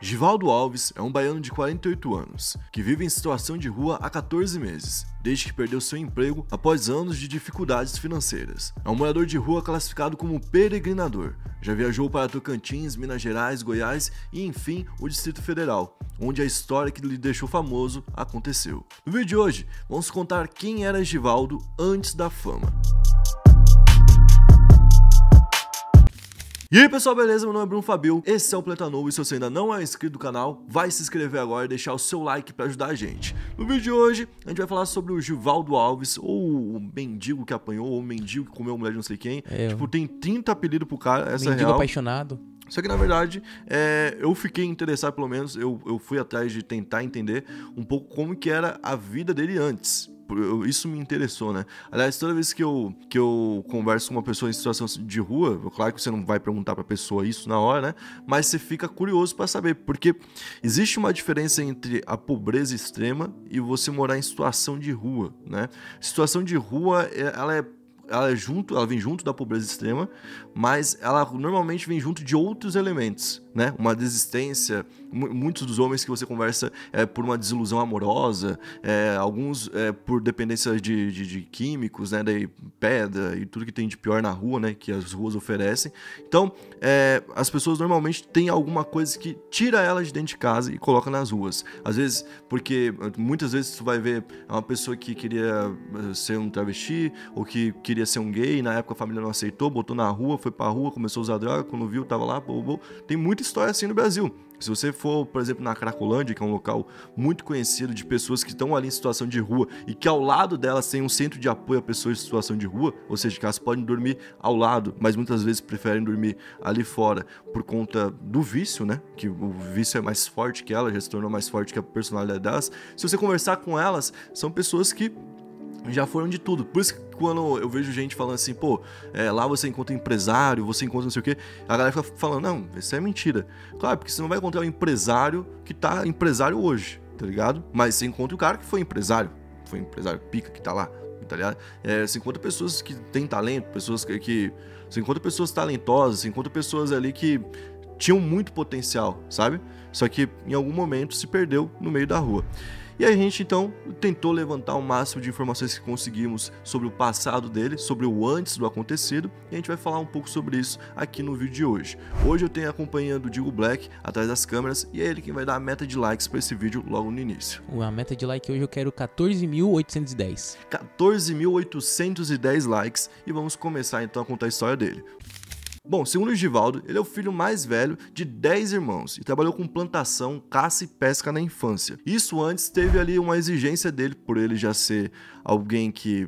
Givaldo Alves é um baiano de 48 anos, que vive em situação de rua há 14 meses, desde que perdeu seu emprego após anos de dificuldades financeiras. É um morador de rua classificado como peregrinador. Já viajou para Tocantins, Minas Gerais, Goiás e, enfim, o Distrito Federal, onde a história que lhe deixou famoso aconteceu. No vídeo de hoje, vamos contar quem era Givaldo antes da fama. E aí pessoal, beleza? Meu nome é Bruno Fabil, esse é o Planeta Novo e se você ainda não é inscrito do canal, vai se inscrever agora e deixar o seu like para ajudar a gente. No vídeo de hoje, a gente vai falar sobre o Givaldo Alves, ou o mendigo que apanhou, ou o mendigo que comeu a mulher de não sei quem. Tipo, tem 30 apelidos pro cara, essa é real. Mendigo apaixonado. Só que na verdade, eu fiquei interessado, pelo menos, eu fui atrás de tentar entender um pouco como que era a vida dele antes. Isso me interessou, né? Aliás, toda vez que eu converso com uma pessoa em situação de rua, claro que você não vai perguntar pra pessoa isso na hora, né? Mas você fica curioso pra saber, porque existe uma diferença entre a pobreza extrema e você morar em situação de rua, né? Situação de rua, ela vem junto da pobreza extrema, mas ela normalmente vem junto de outros elementos, né? Uma desistência, muitos dos homens que você conversa por uma desilusão amorosa, alguns por dependência de químicos, né? Daí pedra e tudo que tem de pior na rua, né? Que as ruas oferecem. Então, as pessoas normalmente têm alguma coisa que tira elas de dentro de casa e coloca nas ruas. Às vezes, porque muitas vezes tu vai ver uma pessoa que queria ser um travesti ou que queria ser um gay, na época a família não aceitou, botou na rua, foi pra rua, começou a usar droga, quando viu, tava lá, pô. Tem muita história assim no Brasil. Se você for, por exemplo, na Cracolândia, que é um local muito conhecido de pessoas que estão ali em situação de rua e que ao lado delas tem um centro de apoio a pessoas em situação de rua, ou seja, que elas podem dormir ao lado, mas muitas vezes preferem dormir ali fora por conta do vício, né? Que o vício é mais forte que ela, já se tornou mais forte que a personalidade delas. Se você conversar com elas, são pessoas que já foram de tudo. Por isso que quando eu vejo gente falando assim, pô, lá você encontra empresário, você encontra não sei o quê, a galera fica falando, não, isso é mentira. Claro, porque você não vai encontrar um empresário que tá empresário hoje, tá ligado? Mas você encontra o cara que foi empresário pica que tá lá, tá ligado? Você encontra pessoas que têm talento, pessoas que... Você encontra pessoas talentosas, você encontra pessoas ali que tinham muito potencial, sabe? Só que em algum momento se perdeu no meio da rua. E a gente, então, tentou levantar o máximo de informações que conseguimos sobre o passado dele, sobre o antes do acontecido, e a gente vai falar um pouco sobre isso aqui no vídeo de hoje. Hoje eu tenho a companhia do Diego Black atrás das câmeras, e é ele quem vai dar a meta de likes para esse vídeo logo no início. A meta de like hoje eu quero 14.810. 14.810 likes, e vamos começar então a contar a história dele. Bom, segundo o Givaldo, ele é o filho mais velho de 10 irmãos e trabalhou com plantação, caça e pesca na infância. Isso antes teve ali uma exigência dele, por ele já ser alguém que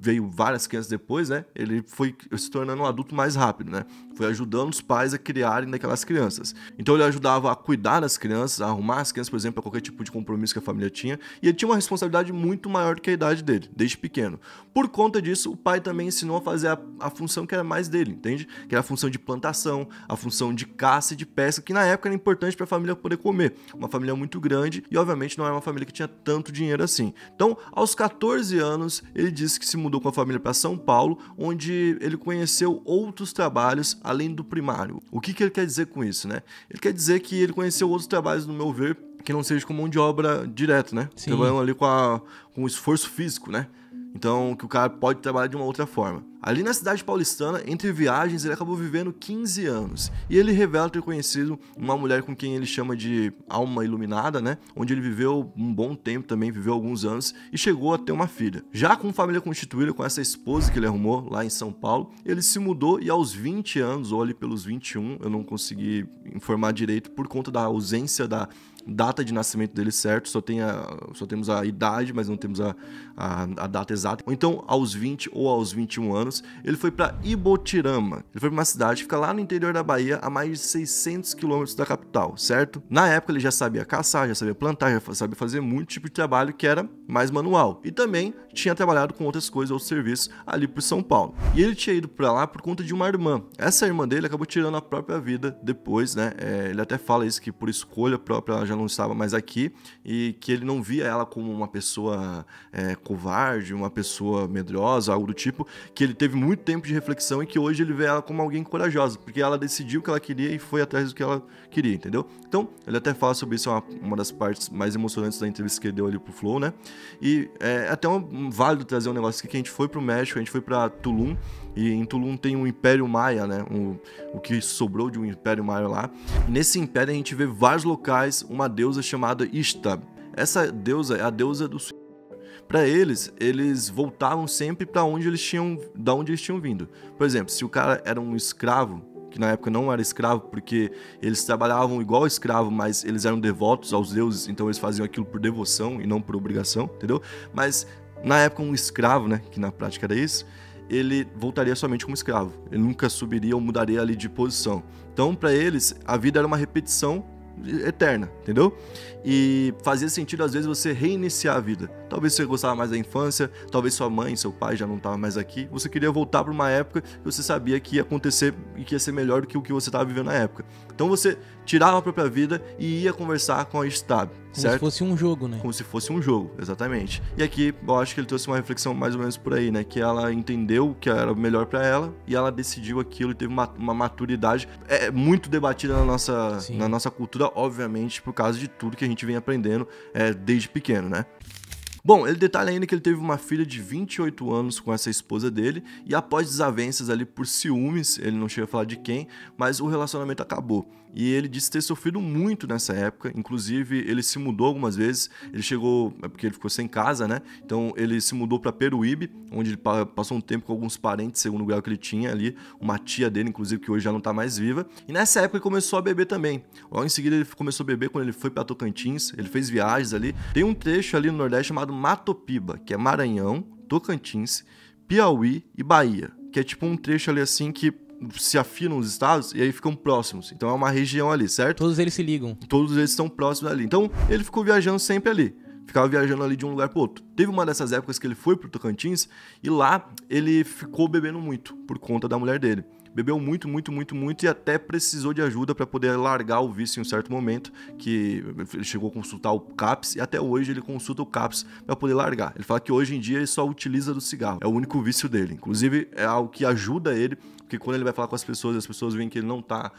veio várias crianças depois, né? Ele foi se tornando um adulto mais rápido, né? Foi ajudando os pais a criarem daquelas crianças. Então ele ajudava a cuidar das crianças, a arrumar as crianças, por exemplo, para qualquer tipo de compromisso que a família tinha. E ele tinha uma responsabilidade muito maior do que a idade dele, desde pequeno. Por conta disso, o pai também ensinou a fazer a função que era mais dele, entende? Que era a função de plantação, a função de caça e de pesca, que na época era importante para a família poder comer. Uma família muito grande e, obviamente, não era uma família que tinha tanto dinheiro assim. Então, aos 14 anos, ele disse que se mudou com a família para São Paulo, onde ele conheceu outros trabalhos além do primário. O que ele quer dizer com isso, né? Ele quer dizer que ele conheceu outros trabalhos, no meu ver, que não seja com mão de obra direto, né? Sim. Trabalhando ali com esforço físico, né? Então, que o cara pode trabalhar de uma outra forma. Ali na cidade paulistana, entre viagens, ele acabou vivendo 15 anos. E ele revela ter conhecido uma mulher com quem ele chama de alma iluminada, né? Onde ele viveu um bom tempo também, viveu alguns anos e chegou a ter uma filha. Já com família constituída, com essa esposa que ele arrumou lá em São Paulo, ele se mudou e aos 20 anos, ou ali pelos 21, eu não consegui informar direito por conta da ausência da data de nascimento dele certo, só temos a idade, mas não temos a data exata. Ou então, aos 20 ou aos 21 anos, ele foi para Ibotirama. Ele foi para uma cidade que fica lá no interior da Bahia, a mais de 600 quilômetros da capital, certo? Na época, ele já sabia caçar, já sabia plantar, já sabia fazer muito tipo de trabalho que era mais manual. E também tinha trabalhado com outras coisas, outros serviços ali por São Paulo. E ele tinha ido para lá por conta de uma irmã. Essa irmã dele acabou tirando a própria vida depois, né? Ele até fala isso, que por escolha própria ela já não estava mais aqui e que ele não via ela como uma pessoa covarde, uma pessoa medrosa, algo do tipo, que ele teve muito tempo de reflexão e que hoje ele vê ela como alguém corajosa, porque ela decidiu o que ela queria e foi atrás do que ela queria, entendeu? Então, ele até fala sobre isso, é uma das partes mais emocionantes da entrevista que ele deu ali pro Flow, né? E é até válido trazer um negócio aqui, que a gente foi pro México, a gente foi pra Tulum, e em Tulum tem um Império Maia, né? O que sobrou de um Império Maia lá. E nesse império a gente vê vários locais, uma deusa chamada Ixtab. Essa deusa é a deusa do suicídio. Para eles, eles voltavam sempre para onde eles tinham, da onde eles tinham vindo. Por exemplo, se o cara era um escravo, que na época não era escravo, porque eles trabalhavam igual escravo, mas eles eram devotos aos deuses, então eles faziam aquilo por devoção e não por obrigação, entendeu? Mas na época um escravo, né, que na prática era isso, ele voltaria somente como escravo. Ele nunca subiria ou mudaria ali de posição. Então, para eles, a vida era uma repetição eterna, entendeu? E fazia sentido às vezes você reiniciar a vida. Talvez você gostava mais da infância, talvez sua mãe, seu pai já não estavam mais aqui, você queria voltar para uma época que você sabia que ia acontecer e que ia ser melhor do que o que você estava vivendo na época. Então você tirava a própria vida e ia conversar com a Stab, certo? Como se fosse um jogo, né? Como se fosse um jogo, exatamente. E aqui eu acho que ele trouxe uma reflexão mais ou menos por aí, né? Que ela entendeu o que era melhor para ela e ela decidiu aquilo e teve uma maturidade muito debatida na nossa cultura, obviamente, por causa de tudo que a gente vem aprendendo desde pequeno, né? Bom, ele detalha ainda que ele teve uma filha de 28 anos com essa esposa dele e após desavenças ali por ciúmes, ele não chega a falar de quem, mas o relacionamento acabou. E ele disse ter sofrido muito nessa época, inclusive ele se mudou algumas vezes, ele chegou, porque ele ficou sem casa, né? Então ele se mudou para Peruíbe, onde ele passou um tempo com alguns parentes, segundo o grau que ele tinha ali, uma tia dele, inclusive, que hoje já não tá mais viva. E nessa época ele começou a beber também. Logo em seguida ele começou a beber quando ele foi para Tocantins, ele fez viagens ali. Tem um trecho ali no Nordeste chamado Matopiba, que é Maranhão, Tocantins, Piauí e Bahia, que é tipo um trecho ali assim que se afinam os estados e aí ficam próximos. Então é uma região ali, certo? Todos eles se ligam. Todos eles estão próximos ali. Então ele ficou viajando sempre ali. Ficava viajando ali de um lugar pro outro. Teve uma dessas épocas que ele foi pro Tocantins e lá ele ficou bebendo muito por conta da mulher dele. Bebeu muito, muito, muito, muito e até precisou de ajuda para poder largar o vício em um certo momento, que ele chegou a consultar o CAPS e até hoje ele consulta o CAPS para poder largar. Ele fala que hoje em dia ele só utiliza do cigarro, é o único vício dele. Inclusive é algo que ajuda ele, porque quando ele vai falar com as pessoas veem que ele não tá,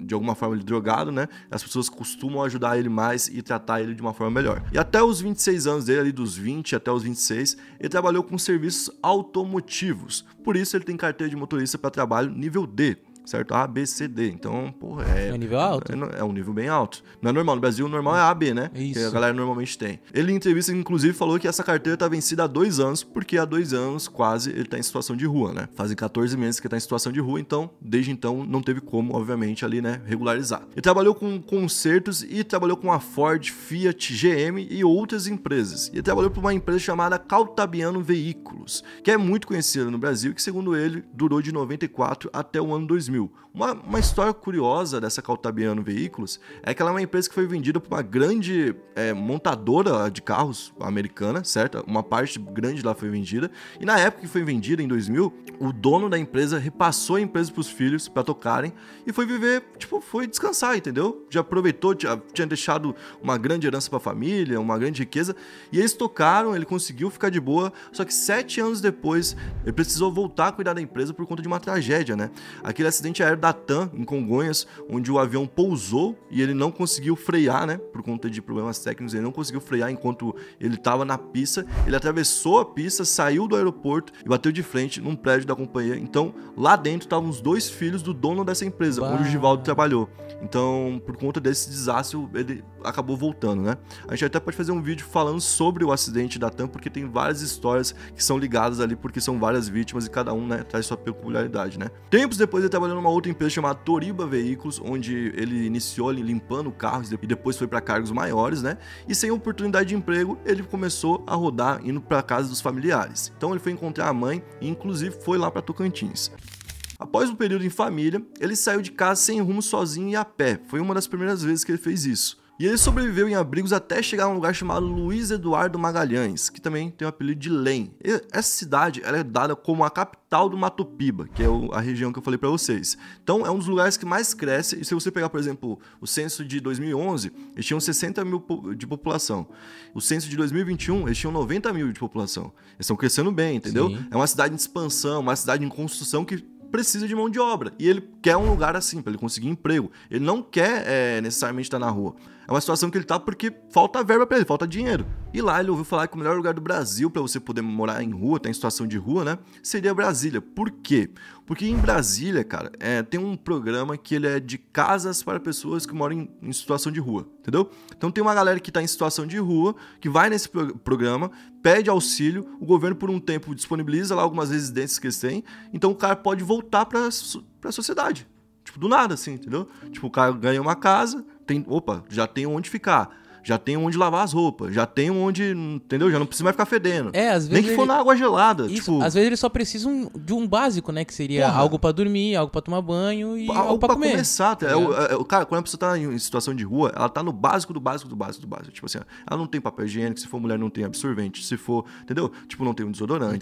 de alguma forma, ele drogado, né? As pessoas costumam ajudar ele mais e tratar ele de uma forma melhor. E até os 26 anos dele, ali dos 20 até os 26, ele trabalhou com serviços automotivos. Por isso ele tem carteira de motorista para trabalho nível D, certo? A, B, C, D. Então, porra, é um nível alto. É um nível bem alto. Não é normal. No Brasil, o normal é A, B, né? Isso. Que a galera normalmente tem. Ele, em entrevista, inclusive, falou que essa carteira tá vencida há 2 anos, porque há 2 anos, quase, ele tá em situação de rua, né? Fazem 14 meses que tá em situação de rua, então, desde então, não teve como, obviamente, ali, né, regularizar. Ele trabalhou com concertos e trabalhou com a Ford, Fiat, GM e outras empresas. E trabalhou para uma empresa chamada Caltabiano Veículos, que é muito conhecida no Brasil e que, segundo ele, durou de 94 até o ano 2000. Uma história curiosa dessa Caltabiano Veículos é que ela é uma empresa que foi vendida por uma grande montadora de carros americana, certo? Uma parte grande lá foi vendida. E na época que foi vendida, em 2000, o dono da empresa repassou a empresa para os filhos para tocarem e foi viver, tipo, foi descansar, entendeu? Já aproveitou, tinha deixado uma grande herança para a família, uma grande riqueza. E eles tocaram, ele conseguiu ficar de boa, só que 7 anos depois ele precisou voltar a cuidar da empresa por conta de uma tragédia, né? Aquele acidente aéreo da TAM, em Congonhas, onde o avião pousou e ele não conseguiu frear, né? Por conta de problemas técnicos, ele não conseguiu frear enquanto ele estava na pista. Ele atravessou a pista, saiu do aeroporto e bateu de frente num prédio da companhia. Então, lá dentro estavam os 2 filhos do dono dessa empresa, onde o Givaldo trabalhou. Então, por conta desse desastre, ele acabou voltando, né? A gente até pode fazer um vídeo falando sobre o acidente da TAM, porque tem várias histórias que são ligadas ali, porque são várias vítimas e cada um, né, traz sua peculiaridade, né? Tempos depois ele trabalhou numa outra empresa chamada Toriba Veículos, onde ele iniciou ali limpando carros e depois foi para cargos maiores, né? E sem oportunidade de emprego, ele começou a rodar indo para casa dos familiares. Então ele foi encontrar a mãe e inclusive foi lá para Tocantins. Após um período em família, ele saiu de casa sem rumo, sozinho e a pé. Foi uma das primeiras vezes que ele fez isso. E ele sobreviveu em abrigos até chegar a um lugar chamado Luiz Eduardo Magalhães, que também tem o apelido de Lem. Essa cidade ela é dada como a capital do Matopiba, que é a região que eu falei para vocês. Então é um dos lugares que mais cresce, e se você pegar, por exemplo, o censo de 2011, eles tinham 60 mil de população. O censo de 2021, eles tinham 90 mil de população. Eles estão crescendo bem, entendeu? Sim. É uma cidade em expansão, uma cidade em construção que precisa de mão de obra. E ele quer um lugar assim, para ele conseguir emprego. Ele não quer necessariamente estar na rua. É uma situação que ele tá porque falta verba para ele, falta dinheiro. E lá ele ouviu falar que o melhor lugar do Brasil para você poder morar em rua, tá em situação de rua, né? Seria Brasília. Por quê? Porque em Brasília, cara, tem um programa que ele é de casas para pessoas que moram em situação de rua, entendeu? Então tem uma galera que tá em situação de rua, que vai nesse programa, pede auxílio, o governo por um tempo disponibiliza lá algumas residências que eles têm, então o cara pode voltar pra sociedade. Tipo, do nada, assim, entendeu? Tipo, o cara ganha uma casa, tem, opa, já tem onde ficar, já tem onde lavar as roupas, já tem onde, entendeu? Já não precisa mais ficar fedendo. Às vezes nem que for na água gelada. Isso, tipo, às vezes eles só precisam de um básico, né? Que seria algo pra dormir, algo pra tomar banho e algo pra comer. Começar. Cara, quando a pessoa tá em situação de rua, ela tá no básico do básico do básico do básico. Tipo assim, ela não tem papel higiênico, se for mulher não tem absorvente, se for, entendeu? Tipo, não tem um desodorante, não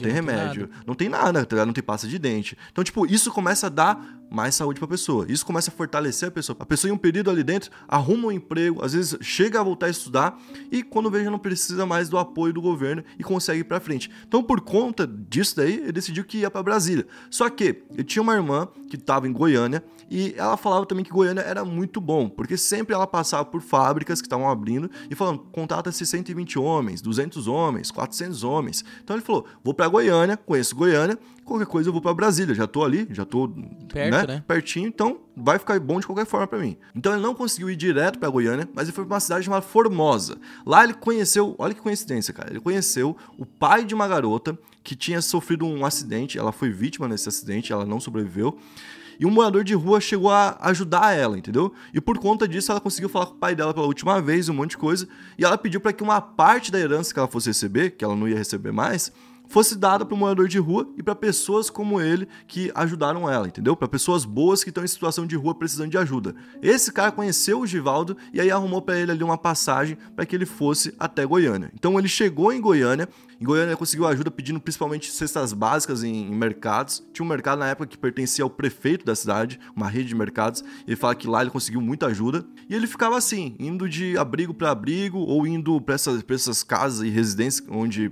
tem remédio, não tem nada, não tem pasta de dente. Então, tipo, isso começa a dar mais saúde pra pessoa. Isso começa a fortalecer a pessoa. A pessoa em um período ali dentro arruma um emprego, às vezes chega a voltar a estudar e quando vê já não precisa mais do apoio do governo e consegue ir pra frente. Então por conta disso daí, ele decidiu que ia pra Brasília. Só que eu tinha uma irmã que tava em Goiânia e ela falava também que Goiânia era muito bom, porque sempre ela passava por fábricas que estavam abrindo e falando, contrata-se 120 homens, 200 homens, 400 homens. Então ele falou, vou pra Goiânia, conheço Goiânia, qualquer coisa eu vou pra Brasília, já tô ali, já tô perto, né? Pertinho, então vai ficar bom de qualquer forma pra mim. Então ele não conseguiu ir direto pra Goiânia, mas ele foi pra uma cidade chamada Formosa. Lá ele conheceu, olha que coincidência, cara, ele conheceu o pai de uma garota que tinha sofrido um acidente, ela foi vítima desse acidente, ela não sobreviveu. E um morador de rua chegou a ajudar ela, entendeu? E por conta disso, ela conseguiu falar com o pai dela pela última vez, um monte de coisa. E ela pediu para que uma parte da herança que ela fosse receber, que ela não ia receber mais, fosse dada para o morador de rua e para pessoas como ele que ajudaram ela, entendeu? Para pessoas boas que estão em situação de rua precisando de ajuda. Esse cara conheceu o Givaldo e aí arrumou para ele ali uma passagem para que ele fosse até Goiânia. Então ele chegou em Goiânia. Em Goiânia ele conseguiu ajuda pedindo principalmente cestas básicas em mercados. Tinha um mercado na época que pertencia ao prefeito da cidade, uma rede de mercados. Ele fala que lá ele conseguiu muita ajuda. E ele ficava assim, indo de abrigo para abrigo ou indo para essas casas e residências onde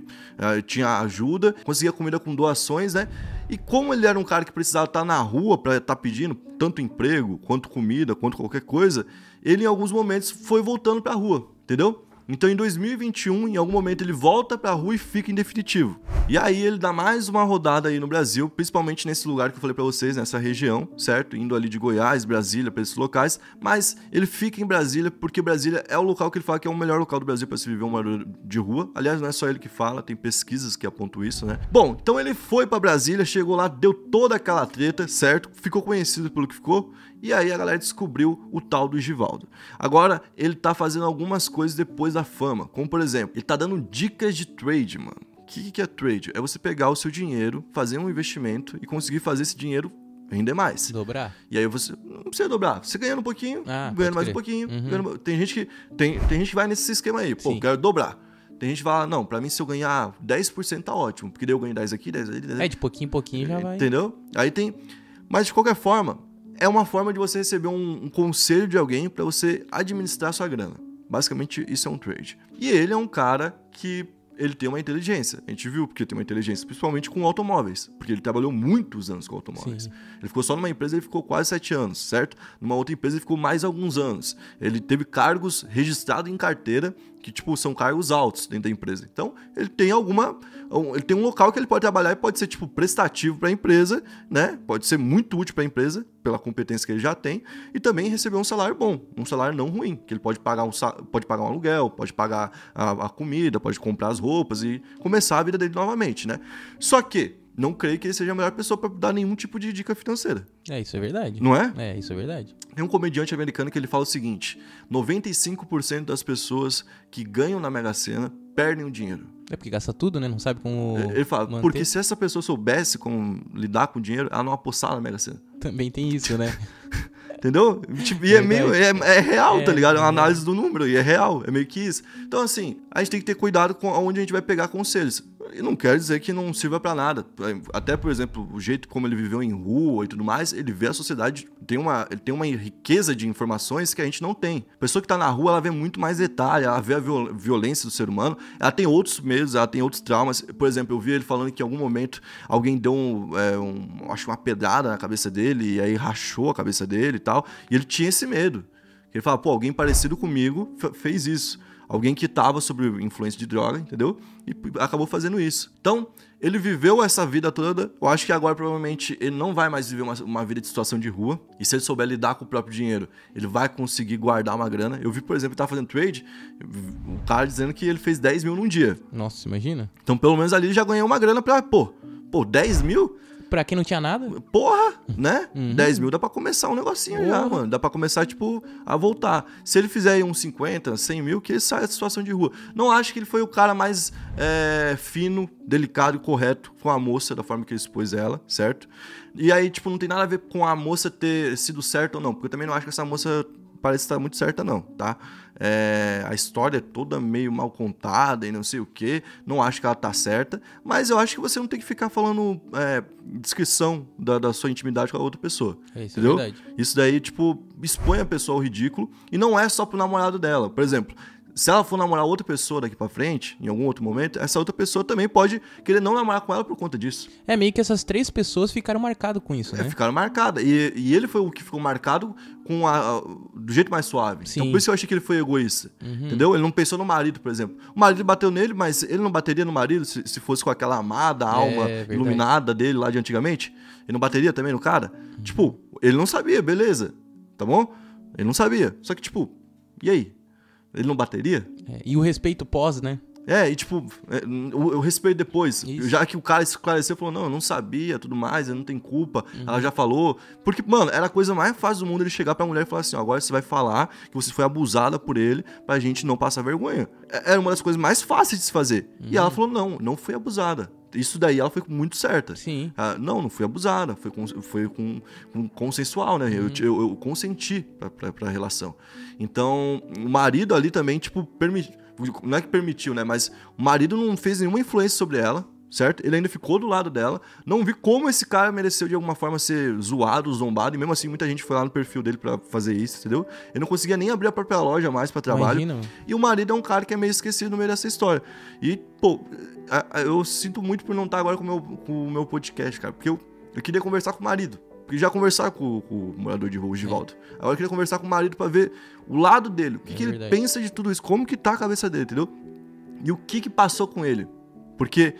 tinha ajuda. Conseguia comida com doações, né? E como ele era um cara que precisava estar na rua para estar pedindo tanto emprego, quanto comida, quanto qualquer coisa, ele em alguns momentos foi voltando para a rua, entendeu? Então em 2021, em algum momento ele volta pra rua e fica em definitivo. E aí ele dá mais uma rodada aí no Brasil, principalmente nesse lugar que eu falei pra vocês, nessa região, certo? Indo ali de Goiás, Brasília, pra esses locais, mas ele fica em Brasília porque Brasília é o local que ele fala que é o melhor local do Brasil pra se viver um morador de rua. Aliás, não é só ele que fala, tem pesquisas que apontam isso, né? Bom, então ele foi pra Brasília, chegou lá, deu toda aquela treta, certo? Ficou conhecido pelo que ficou. E aí a galera descobriu o tal do Givaldo. Agora, ele tá fazendo algumas coisas depois da fama. Como, por exemplo, ele tá dando dicas de trade, mano. O que é trade? É você pegar o seu dinheiro, fazer um investimento e conseguir fazer esse dinheiro render mais. Dobrar. E aí você... Não precisa dobrar. Você ganhando um pouquinho, ganhando mais um pouquinho. Uhum. Ganhando... Tem gente que vai nesse esquema aí. Pô, quero dobrar. Tem gente que fala, não, pra mim se eu ganhar 10% tá ótimo. Porque daí eu ganho 10 aqui, 10 ali, 10 ali. De pouquinho em pouquinho já vai. Entendeu? Aí tem... Mas de qualquer forma... É uma forma de você receber um conselho de alguém para você administrar sua grana. Basicamente, isso é um trade. E ele é um cara que ele tem uma inteligência. A gente viu porque ele tem uma inteligência, principalmente com automóveis. Porque ele trabalhou muitos anos com automóveis. Sim. Ele ficou só numa empresa, ele ficou quase 7 anos, certo? Numa outra empresa, ele ficou mais alguns anos. Ele teve cargos registrados em carteira, que tipo são cargos altos dentro da empresa. Então, ele tem um local que ele pode trabalhar e pode ser tipo prestativo para a empresa, né? Pode ser muito útil para a empresa pela competência que ele já tem e também receber um salário bom, um salário não ruim, que ele pode pagar um aluguel, pode pagar a comida, pode comprar as roupas e começar a vida dele novamente, né? Só que não creio que ele seja a melhor pessoa para dar nenhum tipo de dica financeira. Isso é verdade. Não é? Isso é verdade. Tem um comediante americano que ele fala o seguinte, 95% das pessoas que ganham na Mega Sena perdem o dinheiro. É porque gasta tudo, né? Não sabe como ele fala, manter. Porque se essa pessoa soubesse como lidar com o dinheiro, ela não apostava na Mega Sena. Também tem isso, né? Entendeu? Tipo, e é meio... É real, tá ligado? É uma análise do número e é real. É meio que isso. Então, assim, a gente tem que ter cuidado com onde a gente vai pegar conselhos. E não quer dizer que não sirva pra nada. Até, por exemplo, o jeito como ele viveu em rua e tudo mais, ele vê a sociedade, ele tem uma riqueza de informações que a gente não tem. A pessoa que tá na rua, ela vê muito mais detalhe, ela vê a violência do ser humano, ela tem outros medos, ela tem outros traumas. Por exemplo, eu vi ele falando que em algum momento alguém deu uma pedrada na cabeça dele, e aí rachou a cabeça dele e tal, e ele tinha esse medo. Ele fala, pô, alguém parecido comigo fez isso. Alguém que estava sob influência de droga, entendeu? E acabou fazendo isso. Então, ele viveu essa vida toda. Eu acho que agora, provavelmente, ele não vai mais viver uma vida de situação de rua. E se ele souber lidar com o próprio dinheiro, ele vai conseguir guardar uma grana. Eu vi, por exemplo, ele estava fazendo trade, um cara dizendo que ele fez 10 mil num dia. Nossa, imagina. Então, pelo menos ali, ele já ganhou uma grana pra... Pô, 10 mil... Pra quem não tinha nada? Porra, né? Uhum. 10 mil dá pra começar um negocinho já, mano. Dá pra começar, tipo, a voltar. Se ele fizer aí uns 50, 100 mil, que ele sai da situação de rua. Não acho que ele foi o cara mais fino, delicado e correto com a moça, da forma que ele expôs ela, certo? E aí, tipo, não tem nada a ver com a moça ter sido certa ou não. Porque eu também não acho que essa moça parece estar muito certa, não, tá? A história é toda meio mal contada e não sei o que. Não acho que ela tá certa, mas eu acho que você não tem que ficar falando descrição da sua intimidade com a outra pessoa. Isso entendeu? É verdade. Isso daí, tipo, expõe a pessoa ao ridículo. E não é só pro namorado dela. Por exemplo, se ela for namorar outra pessoa daqui pra frente, em algum outro momento, essa outra pessoa também pode querer não namorar com ela por conta disso. É meio que essas três pessoas ficaram marcadas com isso, né? Ficaram marcadas. E ele foi o que ficou marcado com do jeito mais suave. Sim. Então por isso eu achei que ele foi egoísta. Uhum. Entendeu? Ele não pensou no marido, por exemplo. O marido bateu nele, mas ele não bateria no marido se fosse com aquela amada alma iluminada dele lá de antigamente? Ele não bateria também no cara? Uhum. Tipo, ele não sabia, beleza. Tá bom? Ele não sabia. Só que, tipo, e aí? Ele não bateria? E o respeito pós, né? E tipo, o respeito depois. Isso. Já que o cara esclareceu, falou, não, eu não sabia, tudo mais, eu não tenho culpa. Uhum. Ela já falou. Porque, mano, era a coisa mais fácil do mundo ele chegar pra mulher e falar assim, ó, agora você vai falar que você foi abusada por ele pra gente não passar vergonha. Era uma das coisas mais fáceis de se fazer. Uhum. E ela falou, não fui abusada. Isso daí ela foi muito certa. Sim. Ah, não fui abusada. Foi consensual, né? Uhum. Eu consenti pra relação. Então, o marido ali também, tipo, não é que permitiu, né? Mas o marido não fez nenhuma influência sobre ela, certo? Ele ainda ficou do lado dela. Não vi como esse cara mereceu de alguma forma ser zoado, zombado. E mesmo assim, muita gente foi lá no perfil dele pra fazer isso, entendeu? Ele não conseguia nem abrir a própria loja mais pra trabalho. Imagina. E o marido é um cara que é meio esquecido no meio dessa história. E, pô, eu sinto muito por não estar agora com o meu podcast, cara. Porque eu queria conversar com o marido. Porque já conversar com o morador de rua, o Givaldo. Agora eu queria conversar com o marido pra ver o lado dele. O que, que ele pensa de tudo isso. Como que tá a cabeça dele, entendeu? E o que passou com ele. Porque...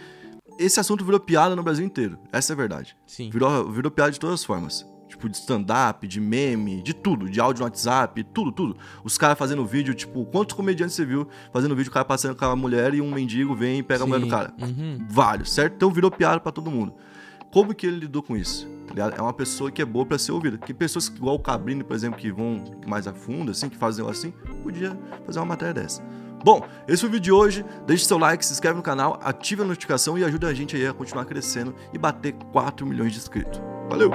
esse assunto virou piada no Brasil inteiro. Essa é a verdade. Sim. Virou piada de todas as formas. Tipo, de stand-up, de meme, de tudo. De áudio no WhatsApp, tudo. Os caras fazendo vídeo, tipo... quantos comediantes você viu fazendo vídeo, o cara passando com a mulher e um mendigo vem e pega a mulher do cara? Uhum. Vários, certo? Então virou piada pra todo mundo. Como que ele lidou com isso? É uma pessoa que é boa pra ser ouvida. Que pessoas igual o Cabrini, por exemplo, que vão mais a fundo, assim, que fazem assim, podia fazer uma matéria dessa. Bom, esse foi o vídeo de hoje. Deixe seu like, se inscreve no canal, ative a notificação e ajuda a gente aí a continuar crescendo e bater 4 milhões de inscritos. Valeu!